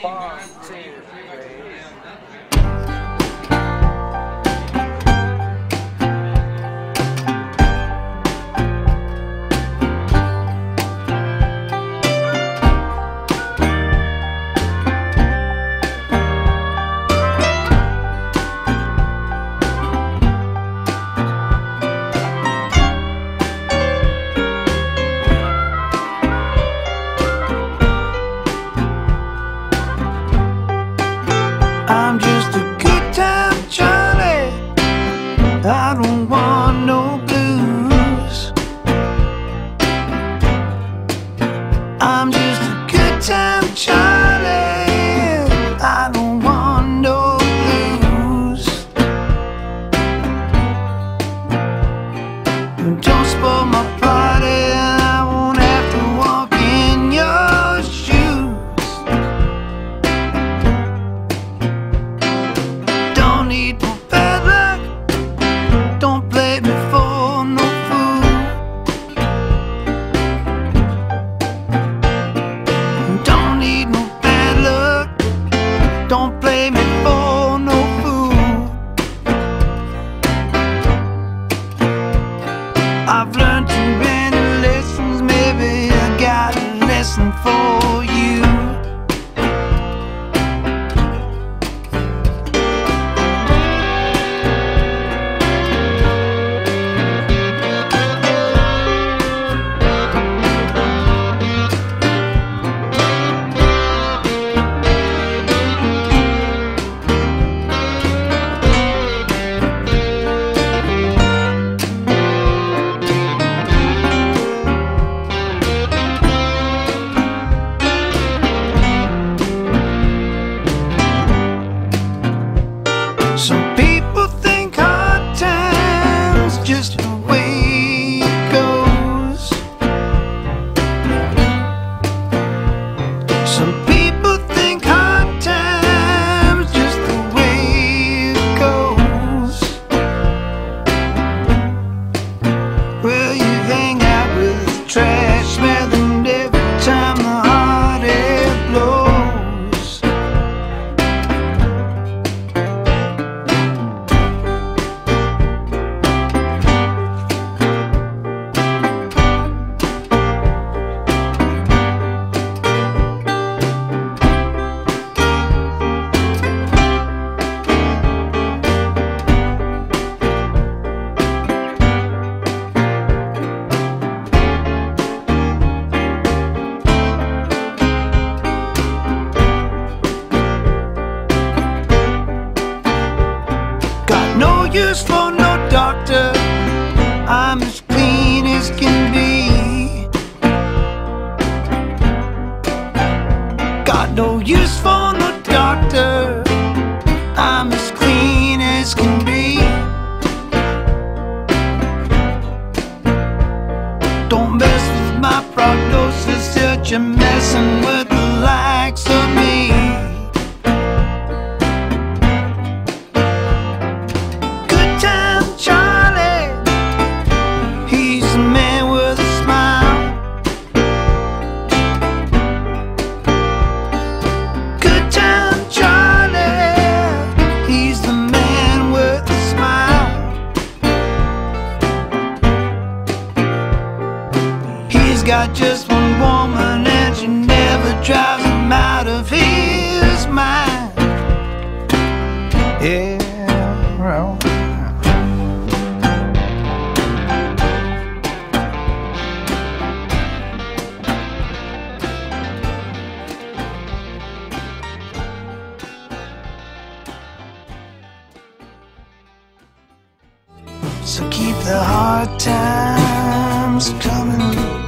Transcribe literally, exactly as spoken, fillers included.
Five, two, three. I'm just a good time Johnny, I don't want no blues. I'm just a good time Johnny, I don't want no blues. Don't spoil my party, and I won't have to walk in your shoes. Need no bad luck, don't play me for no fool. Don't need no bad luck, don't play me for no fool. I've learned too many lessons, maybe I got a lesson for you. Some people think hard times just the way it goes. Some people think hard times just the way it goes. Well, you hang out with the trash, smell them every time the heart it blows. Use for no doctor, I'm as clean as can be. Got no use for no doctor, I'm as clean as can be. Don't mess with my prognosis, that you're messing with the likes of me. Got just one woman and she never drives him out of his mind. Yeah, well. So keep the hard times coming.